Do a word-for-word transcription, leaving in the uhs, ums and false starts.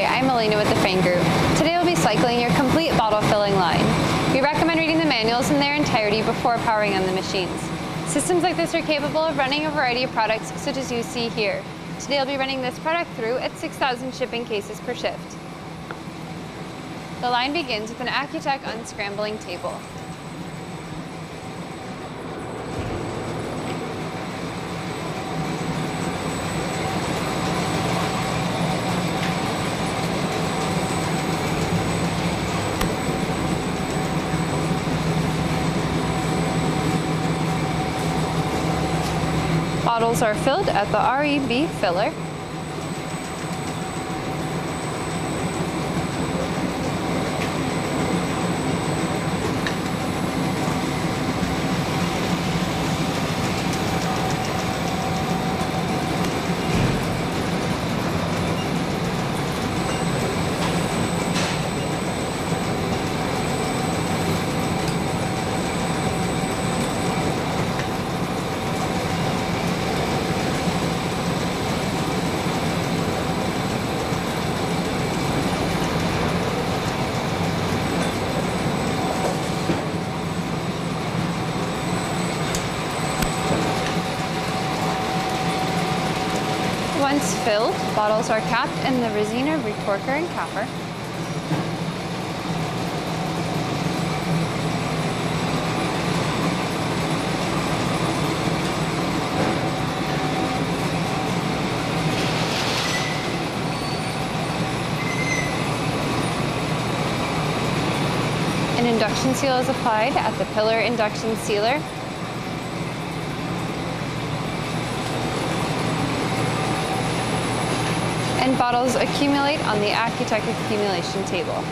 Hi, I'm Alina with the Frain Group. Today we'll be cycling your complete bottle filling line. We recommend reading the manuals in their entirety before powering on the machines. Systems like this are capable of running a variety of products such as you see here. Today I'll be running this product through at six thousand shipping cases per shift. The line begins with an Accutek unscrambling table. Bottles are filled at the R E B filler. Once filled, bottles are capped in the resina retorquer and capper. An induction seal is applied at the pillar induction sealer. And bottles accumulate on the Accutek accumulation table.